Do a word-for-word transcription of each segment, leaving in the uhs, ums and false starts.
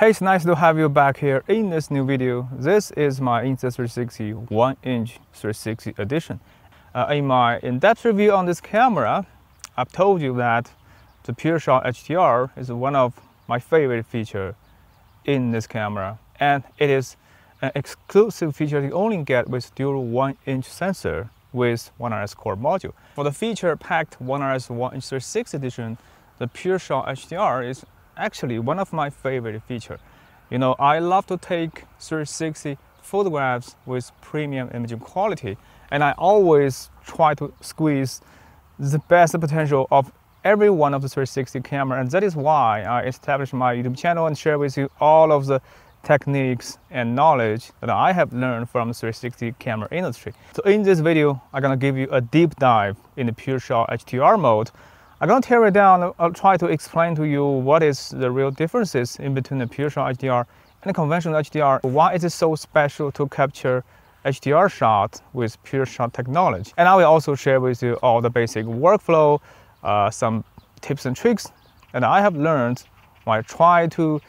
Hey, it's nice to have you back here in this new video. This is my Insta three sixty one inch three sixty Edition. Uh, in my in-depth review on this camera, I've told you that the PureShot H D R is one of my favorite features in this camera. And it is an exclusive feature you only get with dual one inch sensor with ONE R S core module. For the feature-packed ONE R S one inch three sixty Edition, the PureShot H D R is actually one of my favorite features. You know, I love to take three sixty photographs with premium imaging quality, and I always try to squeeze the best potential of every one of the three sixty camera, and that is why I established my YouTube channel and share with you all of the techniques and knowledge that I have learned from the three sixty camera industry. So in this video, I'm gonna give you a deep dive in the PureShot H D R mode. I'm going to tear it down. I'll try to explain to you what is the real differences in between the PureShot H D R and the conventional H D R. Why is it so special to capture H D R shots with PureShot technology? And I will also share with you all the basic workflow, uh, some tips and tricks that I have learned when I try to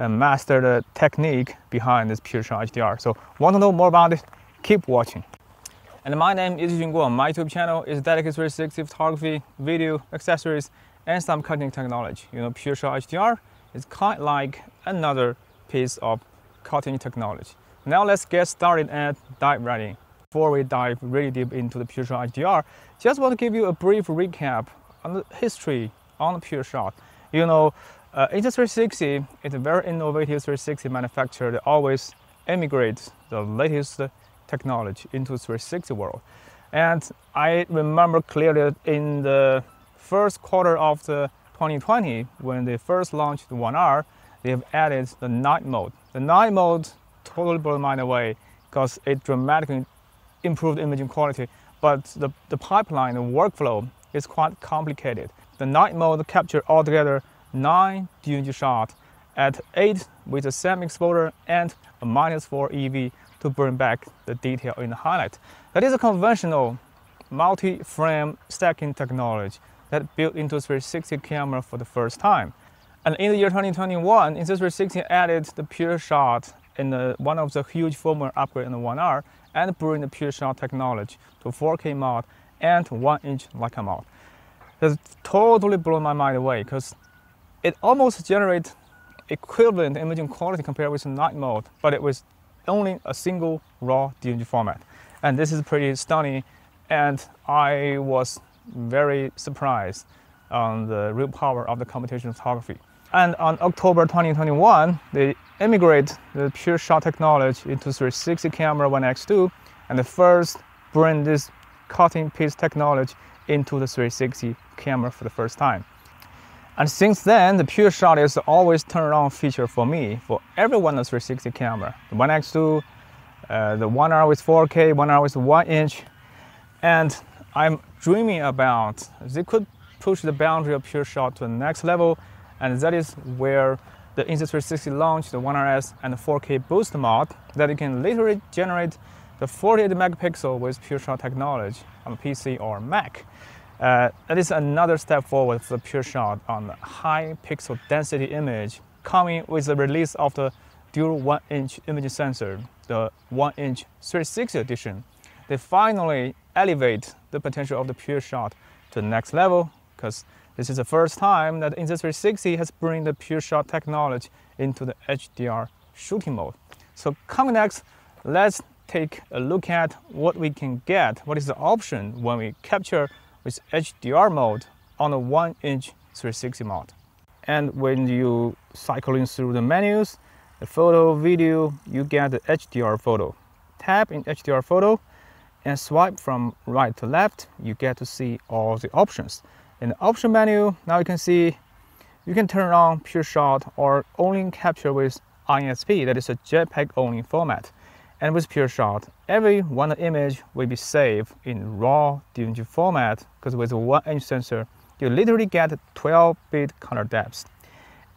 uh, master the technique behind this PureShot H D R. So, want to know more about it? Keep watching. And my name is Yuqing Guo. My YouTube channel is dedicated to three sixty photography, video, accessories, and some cutting technology. You know, PureShot H D R is kind of like another piece of cutting technology. Now let's get started and dive right in. Before we dive really deep into the PureShot H D R, just want to give you a brief recap on the history on the PureShot. You know, uh, Insta three sixty is a very innovative three sixty manufacturer that always emigrates the latest technology into the three sixty world. And I remember clearly in the first quarter of the twenty twenty, when they first launched the ONE R, they have added the night mode. The night mode totally blew mine away because it dramatically improved imaging quality, but the, the pipeline, the workflow is quite complicated. The night mode captured altogether nine D N G shots at eight with the same exposure and a minus four E V to bring back the detail in the highlight. That is a conventional multi-frame stacking technology that built into three sixty camera for the first time. And in the year twenty twenty-one, Insta three sixty added the PureShot in the, one of the huge firmware upgrade in the ONE R and bring the PureShot technology to four K mod and one inch Leica mod. That totally blew my mind away because it almost generates equivalent imaging quality compared with the night mode, but it was only a single raw D N G format, and this is pretty stunning, and I was very surprised on the real power of the computational photography. And on October twenty twenty-one, they emigrate the PureShot technology into three sixty camera one X two, and the first bring this cutting piece technology into the three sixty camera for the first time. And since then, the PureShot is always turnaround feature for me, for every one of the three sixty camera. The one X two, uh, the ONE R with four K, ONE R with one inch. And I'm dreaming about, they could push the boundary of PureShot to the next level. And that is where the Insta three sixty launched the ONE R S and the four K boost mod, that you can literally generate the forty-eight megapixel with PureShot technology on P C or Mac. Uh, that is another step forward for the PureShot on the high pixel density image, coming with the release of the dual one inch image sensor, the one inch three sixty Edition. They finally elevate the potential of the PureShot to the next level, because this is the first time that Insta three sixty has bring the PureShot technology into the H D R shooting mode. So coming next, let's take a look at what we can get, what is the option when we capture with H D R mode on a one inch three sixty mod. And when you cycling through the menus, the photo, video, you get the H D R photo. Tap in H D R photo and swipe from right to left, you get to see all the options. In the option menu, now you can see, you can turn on PureShot or only capture with I S P, that is a JPEG only format. And with PureShot, every one image will be saved in raw D N G format, because with a one inch sensor, you literally get twelve bit color depth.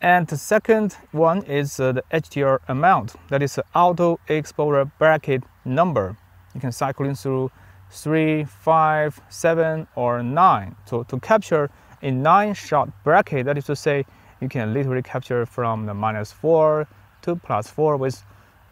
And the second one is uh, the H D R amount, that is the auto exposure bracket number. You can cycle in through three, five, seven, or nine. So to capture a nine shot bracket, that is to say you can literally capture from the minus four to plus four with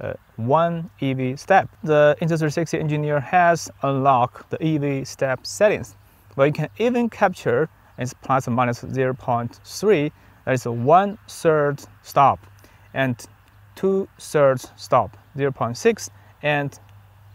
uh, one E V step. The Insta three sixty engineer has unlocked the E V step settings, but you can even capture as plus or minus zero point three, that is a one third stop and two thirds stop, zero point six and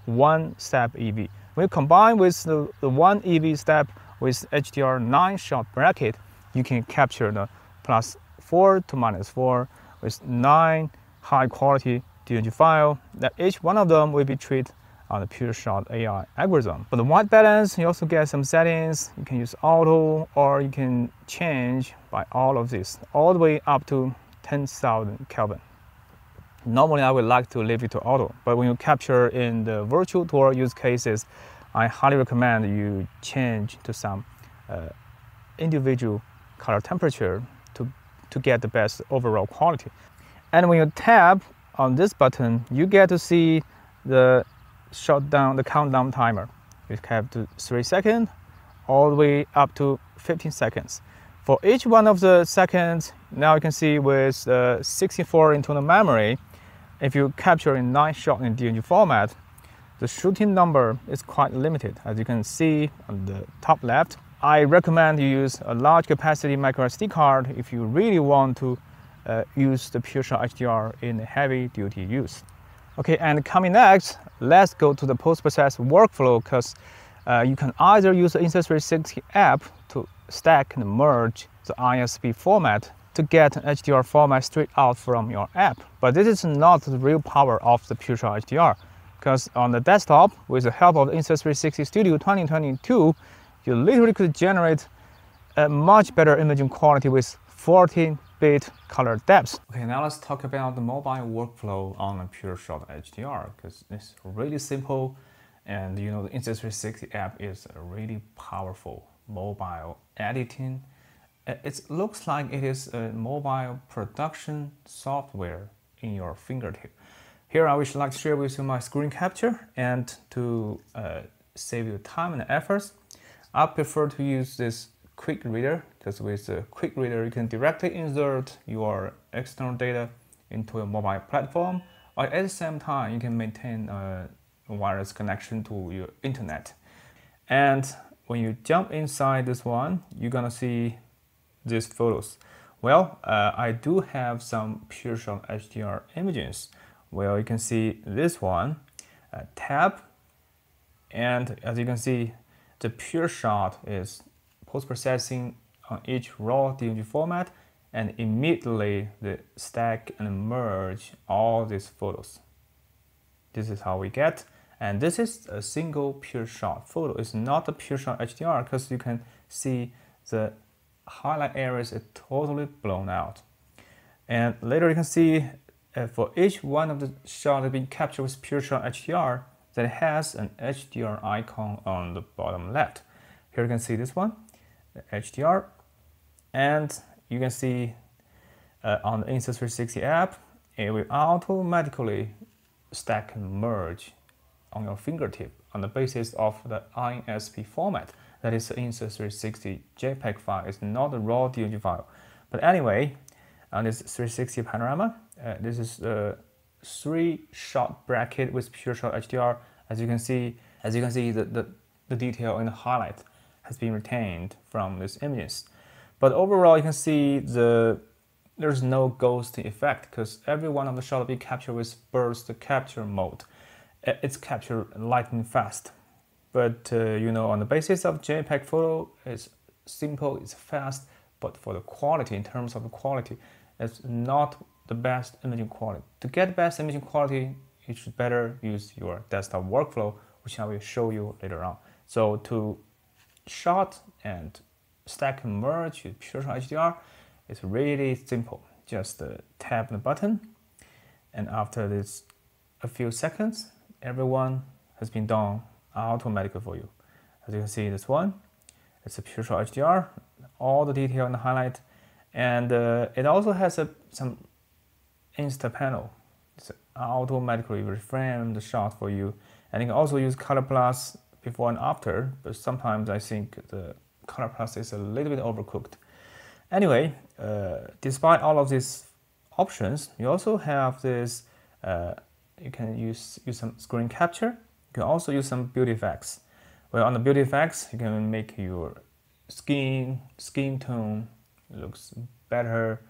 one step E V. When you combine with the, the one E V step with H D R nine shot bracket, you can capture the plus four to minus four with nine high quality D N G file, that each one of them will be treated on the PureShot A I algorithm. For the white balance, you also get some settings. You can use auto or you can change by all of this, all the way up to ten thousand Kelvin. Normally, I would like to leave it to auto, but when you capture in the virtual tour use cases, I highly recommend you change to some uh, individual color temperature to, to get the best overall quality. And when you tap on this button, you get to see the shut down the countdown timer. You have to three seconds all the way up to fifteen seconds. For each one of the seconds, now you can see with uh, sixty-four internal memory, if you capture in nine shots in D N G format, the shooting number is quite limited. As you can see on the top left, I recommend you use a large capacity micro S D card if you really want to uh, use the PureShot H D R in heavy duty use. Okay, and coming next, let's go to the post-process workflow, because uh, you can either use the Insta three sixty app to stack and merge the I S B format to get an H D R format straight out from your app. But this is not the real power of the PureShot H D R, because on the desktop, with the help of the Insta three sixty Studio twenty twenty-two, you literally could generate a much better imaging quality with fourteen bit color depth. Okay, now let's talk about the mobile workflow on a PureShot H D R, because it's really simple, and you know the Insta three sixty app is a really powerful mobile editing. It looks like it is a mobile production software in your fingertip. Here I would like to share with you my screen capture, and to uh, save you time and efforts, I prefer to use this Quick Reader, because with the Quick Reader you can directly insert your external data into a mobile platform, or at the same time you can maintain a wireless connection to your internet. And when you jump inside this one, you're gonna see these photos. Well, uh, I do have some PureShot H D R images. Well, you can see this one, uh, tab, and as you can see, the PureShot is post-processing on each raw D N G format, and immediately the stack and merge all these photos. This is how we get, and this is a single PureShot photo. It's not a PureShot H D R, because you can see the highlight areas are totally blown out. And later you can see uh, for each one of the shots being captured with PureShot H D R, that has an H D R icon on the bottom left. Here you can see this one, H D R, and you can see uh, on the Insta three sixty app, it will automatically stack and merge on your fingertip on the basis of the I S B format, that is the Insta three sixty JPEG file. It's not a raw D N G file. But anyway, on this three sixty panorama, uh, this is the uh, three shot bracket with PureShot H D R. As you can see, as you can see the, the, the detail and the highlight has been retained from these images. But overall, you can see the there's no ghosting effect, because every one of the shots will be captured with burst capture mode. It's captured lightning fast. But uh, you know, on the basis of JPEG photo, it's simple, it's fast, but for the quality, in terms of the quality, it's not the best imaging quality. To get best imaging quality, you should better use your desktop workflow, which I will show you later on. So to shot and stack and merge with PureShot H D R, it's really simple. Just uh, tap the button, and after this a few seconds, everyone has been done automatically for you. As you can see, this one, it's a PureShot H D R, all the detail and the highlight, and uh, it also has a, some Insta panel. It's automatically reframe the shot for you, and you can also use Color Plus before and after, but sometimes I think the Color Plus is a little bit overcooked. Anyway, uh, despite all of these options, you also have this, uh, you can use, use some screen capture. You can also use some beauty effects. Well, on the beauty effects, you can make your skin, skin tone looks better.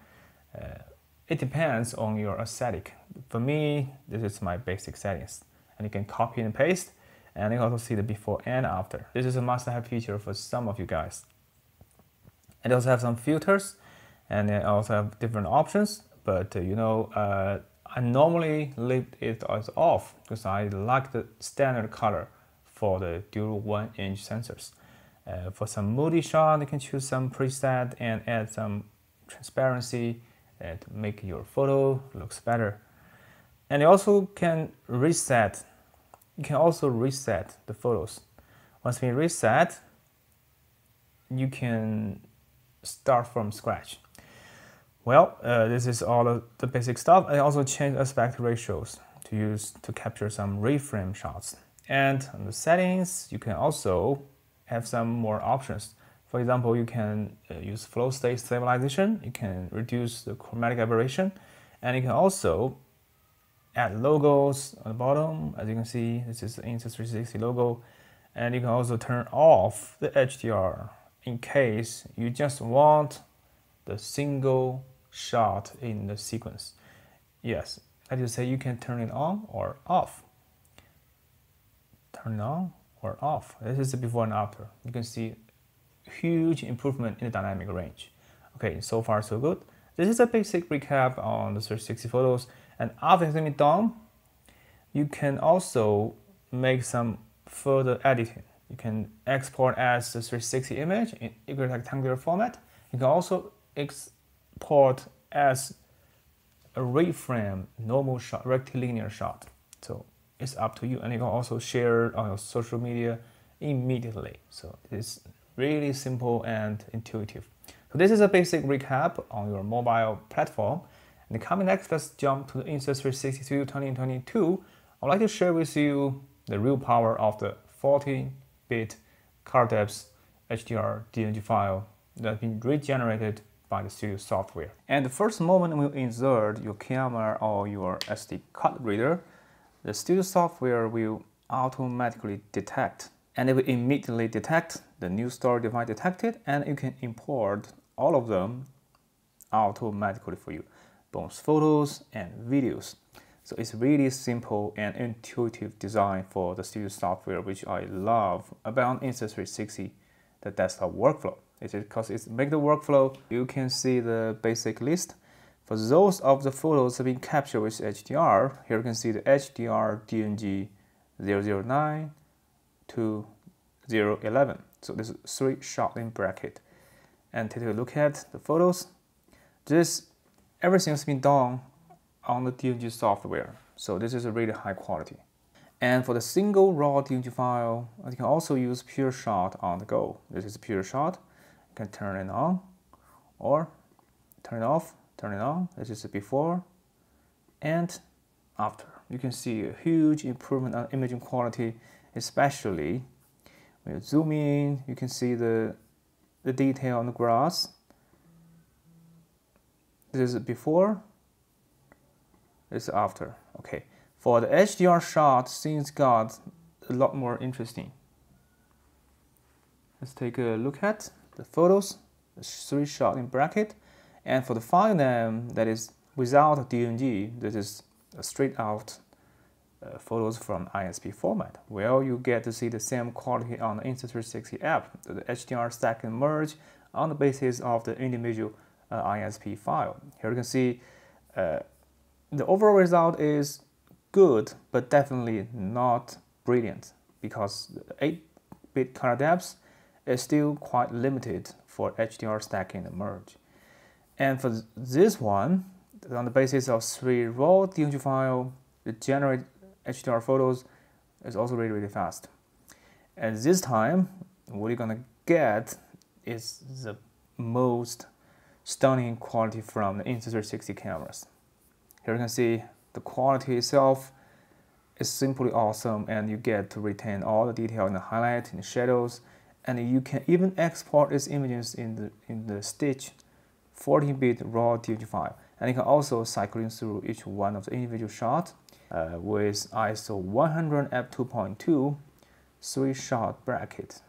Uh, it depends on your aesthetic. For me, this is my basic settings. And you can copy and paste. And you can also see the before and after. This is a must-have feature for some of you guys. And they also have some filters. And they also have different options. But, uh, you know, uh, I normally leave it as off because I like the standard color for the dual one inch sensors. Uh, for some moody shot, you can choose some preset and add some transparency and make your photo looks better. And you also can reset. You can also reset the photos. Once we reset, you can start from scratch. Well, uh, this is all of the basic stuff. I also change aspect ratios to use to capture some reframe shots. And on the settings, you can also have some more options. For example, you can uh, use flow state stabilization. You can reduce the chromatic aberration, and you can also add logos on the bottom. As you can see, this is the Insta three sixty logo, and you can also turn off the H D R in case you just want the single shot in the sequence. Yes, as you say, you can turn it on or off. Turn it on or off. This is the before and after. You can see huge improvement in the dynamic range. Okay, so far so good. This is a basic recap on the three sixty photos. And after having it done, you can also make some further editing. You can export as the three sixty image in equirectangular format. You can also export as a reframe, normal shot, rectilinear shot. So it's up to you. And you can also share on your social media immediately. So it's really simple and intuitive. So this is a basic recap on your mobile platform. In the coming next, let's jump to the Insta three sixty Studio twenty twenty-two. I'd like to share with you the real power of the forty bit color depth H D R D N G file that's been regenerated by the Studio software. And the first moment when you insert your camera or your S D card reader, the Studio software will automatically detect, and it will immediately detect the new storage device detected, and you can import all of them automatically for you. Both photos and videos. So it's really simple and intuitive design for the Studio software, which I love about Insta three sixty, the desktop workflow. It's because it's make the workflow. You can see the basic list. For those of the photos that have been captured with H D R, here you can see the H D R D N G zero zero nine to zero eleven. So there's three shot in bracket. And take a look at the photos. This Everything's been done on the D N G software, so this is a really high quality. And for the single raw D N G file, you can also use PureShot on the go. This is PureShot. You can turn it on or turn it off, turn it on. This is before and after. You can see a huge improvement on imaging quality, especially when you zoom in, you can see the, the detail on the grass. This is before, this is after. Okay, for the H D R shot, things got a lot more interesting. Let's take a look at the photos, the three shot in bracket. And for the file name that is without D N G, this is a straight out uh, photos from I S P format. Well, you get to see the same quality on the Insta three sixty app. The H D R stack and merge on the basis of the individual Uh, I S P file. Here you can see uh, the overall result is good, but definitely not brilliant because the eight bit color depth is still quite limited for H D R stacking and merge. And for this one, on the basis of three raw D N G file, the generate H D R photos is also really, really fast. And this time, what you're gonna get is the most stunning quality from the Insta three sixty cameras. Here you can see the quality itself is simply awesome, and you get to retain all the detail in the highlight, in the shadows, and you can even export these images in the in the stitch fourteen bit RAW D V D file, and you can also cycling through each one of the individual shots uh, with I S O one hundred f two point two three shot bracket.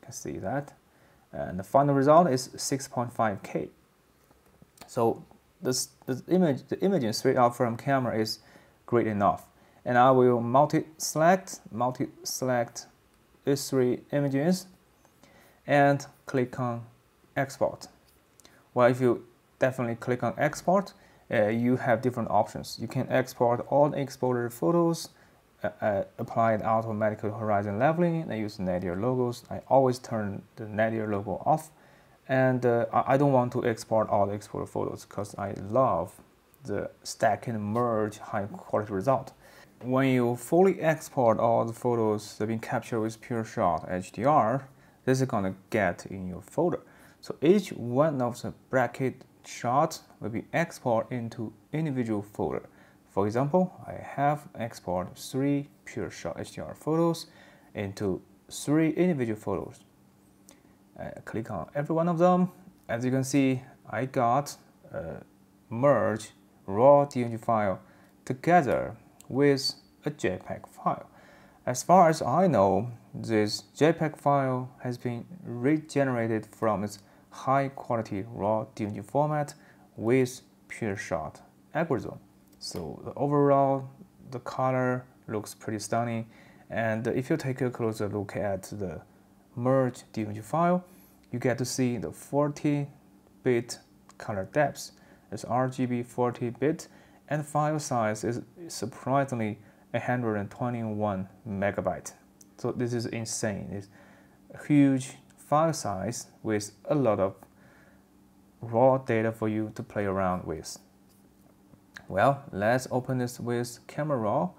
You can see that, and the final result is six point five K. So this, this image, the imaging straight out from camera is great enough. And I will multi-select, multi-select these three images and click on export. Well, if you definitely click on export, uh, you have different options. You can export all the exported photos, uh, uh, apply the automatic horizon leveling, and use Nadir logos. I always turn the Nadir logo off. And uh, I don't want to export all the exported photos because I love the stack and merge high quality result. When you fully export all the photos that have been captured with PureShot H D R, this is going to get in your folder. So each one of the bracket shots will be exported into individual folder. For example, I have exported three PureShot H D R photos into three individual photos. I click on every one of them. As you can see, I got a merge raw D N G file together with a JPEG file. As far as I know, this JPEG file has been regenerated from its high quality raw D N G format with PureShot algorithm. So the overall, the color looks pretty stunning. And if you take a closer look at the merge D N G file, you get to see the forty bit color depth. It's R G B forty bit, and file size is surprisingly one hundred twenty-one megabyte. So this is insane. It's a huge file size with a lot of raw data for you to play around with. Well, let's open this with Camera RAW,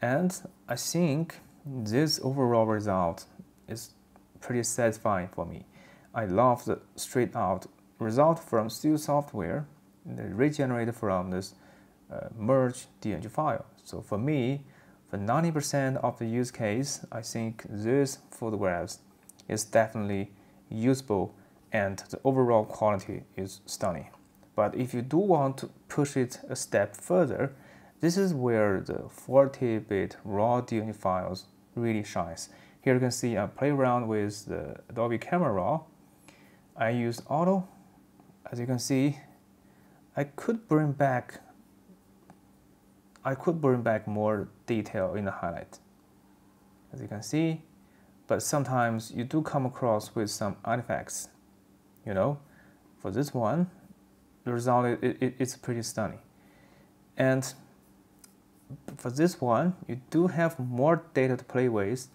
and I think this overall result is pretty satisfying for me. I love the straight out result from Studio Software regenerated from this uh, merge D N G file. So for me, for ninety percent of the use case, I think this photographs is definitely usable and the overall quality is stunning. But if you do want to push it a step further, this is where the forty bit raw D N G files really shines. Here you can see I play around with the Adobe Camera RAW. I use auto. As you can see, I could bring back I could bring back more detail in the highlight, as you can see, but sometimes you do come across with some artifacts. You know, for this one, the result it, it, it's pretty stunning. And for this one, you do have more data to play with.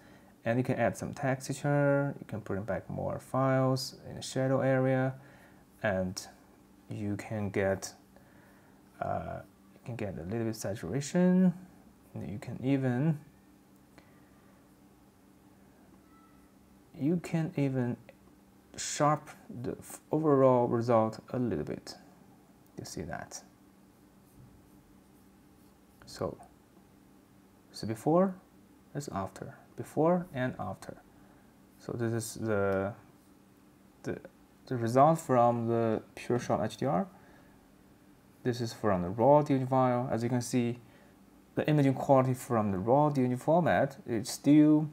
And you can add some texture, you can bring back more files in the shadow area, and you can get uh, you can get a little bit saturation. You can even you can even sharpen the overall result a little bit. You see that? So, so before, it's after. Before and after. So this is the, the, the result from the PureShot H D R. This is from the raw D N G file. As you can see, the imaging quality from the raw D N G format is still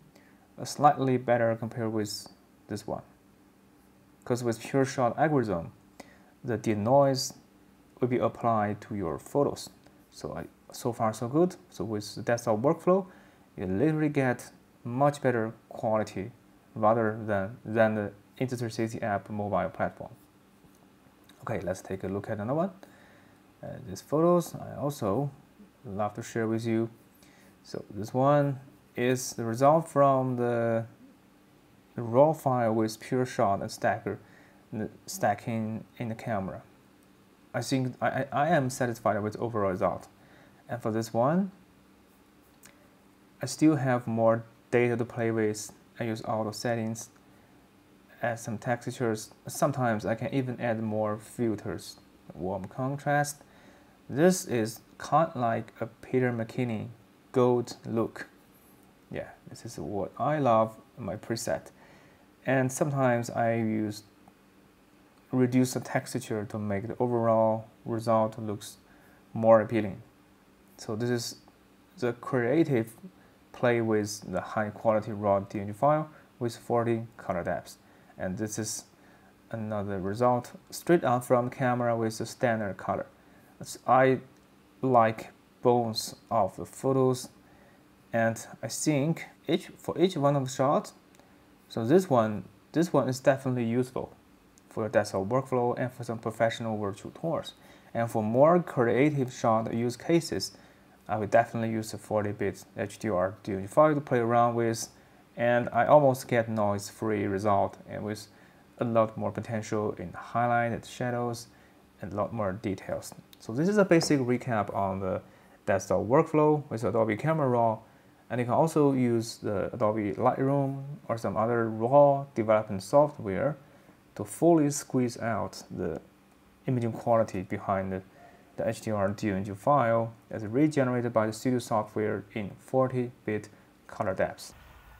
slightly better compared with this one. Because with PureShot algorithm, the denoise will be applied to your photos. So I, so far so good. So with the desktop workflow, you literally get much better quality rather than, than the Insta three sixty app mobile platform. Okay, let's take a look at another one. Uh, these photos I also love to share with you. So this one is the result from the, the raw file with PureShot and stacker the stacking in the camera. I think I, I am satisfied with the overall result. And for this one, I still have more data to play with. I use auto settings, add some textures. Sometimes I can even add more filters, warm contrast. This is kind of like a Peter McKinnon gold look. Yeah, this is what I love, my preset. And sometimes I use reduce the texture to make the overall result looks more appealing. So this is the creative play with the high quality raw D N G file with forty color depths. And this is another result straight out from camera with the standard color. So I like both of the photos, and I think each for each one of the shots, so this one this one is definitely useful for your desktop workflow and for some professional virtual tours. And for more creative shot use cases, I will definitely use the forty bit H D R D N G file to play around with, and I almost get noise-free result and with a lot more potential in highlight and shadows and a lot more details. So this is a basic recap on the desktop workflow with Adobe Camera RAW, and you can also use the Adobe Lightroom or some other RAW development software to fully squeeze out the imaging quality behind the the H D R D N G file as regenerated by the Studio software in forty bit color depths.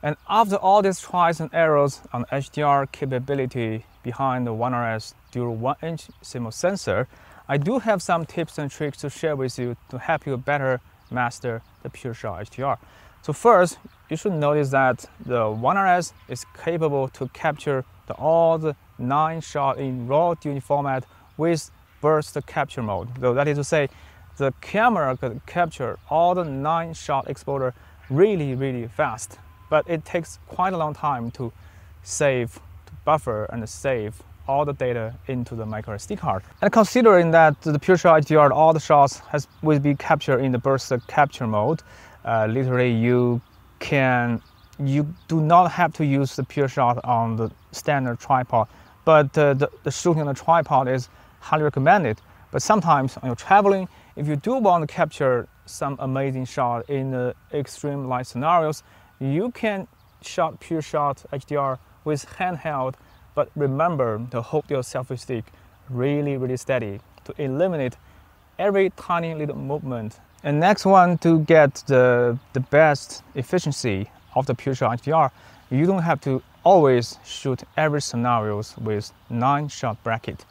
And after all these tries and errors on H D R capability behind the ONE R S Dual one inch CMOS sensor, I do have some tips and tricks to share with you to help you better master the PureShot H D R. So first, you should notice that the ONE R S is capable to capture the, all the nine shots in raw D N G format with burst capture mode. So that is to say, the camera could capture all the nine shot exposure really, really fast, but it takes quite a long time to save, to buffer and save all the data into the micro S D card. And considering that the PureShot H D R, all the shots has, will be captured in the burst capture mode, uh, literally you can, you do not have to use the PureShot on the standard tripod, but uh, the, the shooting on the tripod is highly recommended. But sometimes when you're traveling, if you do want to capture some amazing shot in uh, extreme light scenarios, you can shot PureShot H D R with handheld, but remember to hold your selfie stick really, really steady to eliminate every tiny little movement. And next one, to get the, the best efficiency of the PureShot H D R, you don't have to always shoot every scenarios with nine shot bracket.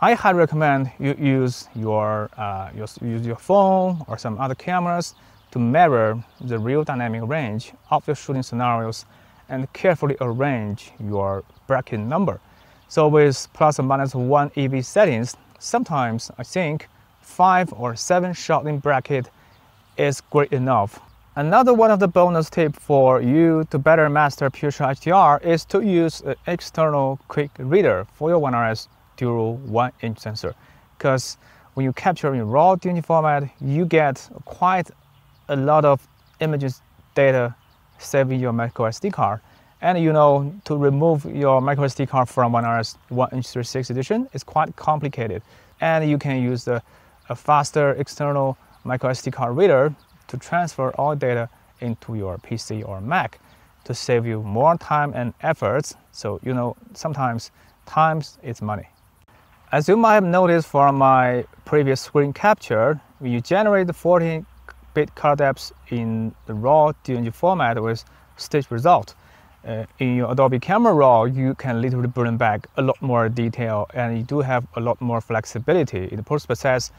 I highly recommend you use your, uh, your, use your phone or some other cameras to mirror the real dynamic range of your shooting scenarios and carefully arrange your bracket number. So with plus or minus one E V settings, sometimes I think five or seven shot in bracket is great enough. Another one of the bonus tips for you to better master PureShot H D R is to use an external quick reader for your ONE R S Dual one inch sensor, because when you capture in raw D N G format, you get quite a lot of images data saved in your micro S D card. And you know, to remove your micro S D card from ONE R S one inch three sixty edition is quite complicated. And you can use the a faster external micro S D card reader to transfer all data into your P C or Mac to save you more time and efforts. So you know, sometimes times is money. As you might have noticed from my previous screen capture, when you generate the forty bit color depths in the raw D N G format with stitched result, uh, in your Adobe Camera RAW, you can literally bring back a lot more detail, and you do have a lot more flexibility in the post-process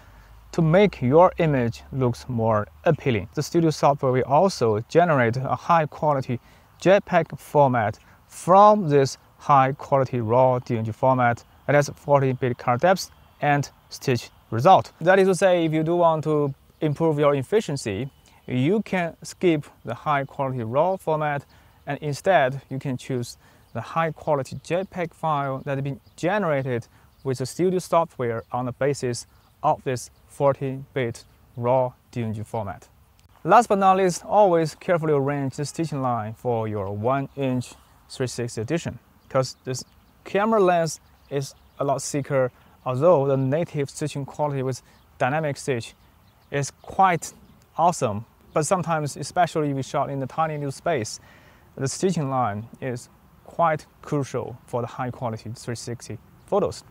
to make your image looks more appealing. The Studio software will also generate a high-quality JPEG format from this high-quality raw D N G format. It has forty bit color depth and stitch result. That is to say, if you do want to improve your efficiency, you can skip the high quality raw format, and instead you can choose the high quality JPEG file that has been generated with the Studio software on the basis of this forty bit raw D N G format. Last but not least, always carefully arrange the stitching line for your one inch three sixty edition, because this camera lens is a lot thicker, although the native stitching quality with dynamic stitch is quite awesome. But sometimes, especially if you shot in the tiny little space, the stitching line is quite crucial for the high quality three sixty photos.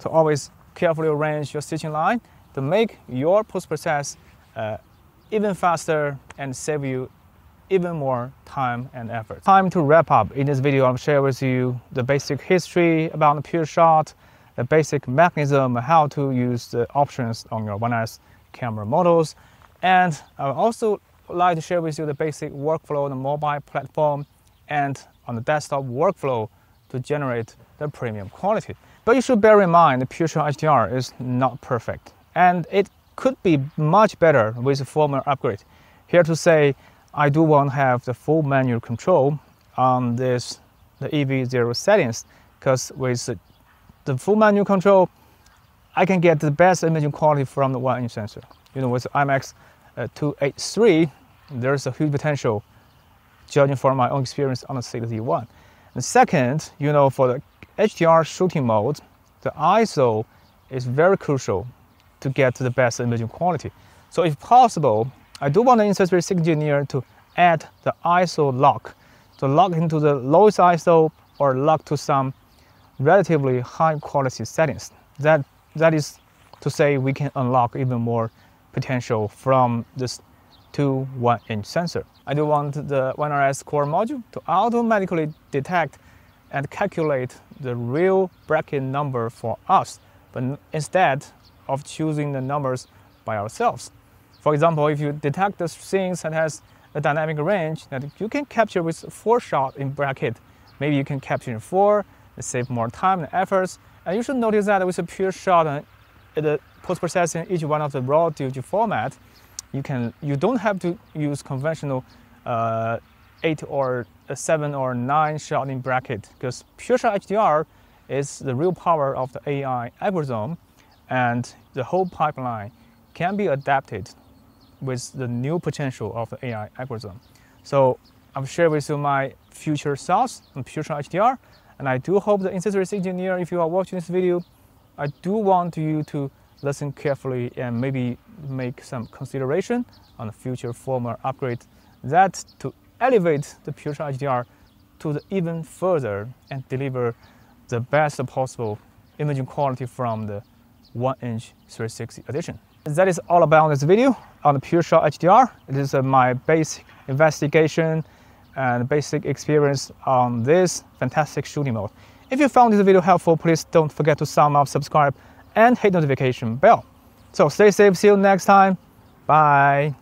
So always carefully arrange your stitching line to make your post-process uh, even faster and save you even more time and effort. Time to wrap up. In this video, I'll share with you the basic history about the PureShot, the basic mechanism how to use the options on your ONE R S camera models. And I would also like to share with you the basic workflow on the mobile platform and on the desktop workflow to generate the premium quality. But you should bear in mind the PureShot H D R is not perfect, and it could be much better with a firmware upgrade. Here to say, I do want to have the full manual control on this the E V zero settings, because with the full manual control, I can get the best imaging quality from the one inch sensor. You know, with I M X uh, two eighty-three, there's a huge potential, judging from my own experience on the six D one. And second, you know, for the H D R shooting mode, the I S O is very crucial to get to the best imaging quality. So if possible, I do want the Insta three sixty engineer to add the I S O lock, to lock into the lowest I S O or lock to some relatively high quality settings. That, that is to say we can unlock even more potential from this two one inch sensor. I do want the ONE R S core module to automatically detect and calculate the real bracket number for us, but instead of choosing the numbers by ourselves. For example, if you detect the things that has a dynamic range that you can capture with four shots in bracket, maybe you can capture in four, save more time and efforts. And you should notice that with a PureShot and the post-processing each one of the raw D L G format, you can you don't have to use conventional uh, eight or seven or nine shot in bracket, because PureShot H D R is the real power of the A I algorithm, and the whole pipeline can be adapted with the new potential of the A I algorithm. So I've shared with you my future thoughts on PureShot H D R, and I do hope the Insta three sixty engineer, if you are watching this video, I do want you to listen carefully and maybe make some consideration on the future firmware upgrade that to elevate the PureShot H D R to the even further and deliver the best possible imaging quality from the one inch three sixty edition. That is all about this video on the PureShot H D R. It is uh, my basic investigation and basic experience on this fantastic shooting mode. If you found this video helpful, please don't forget to thumb up, subscribe, and hit notification bell. So stay safe, see you next time, bye.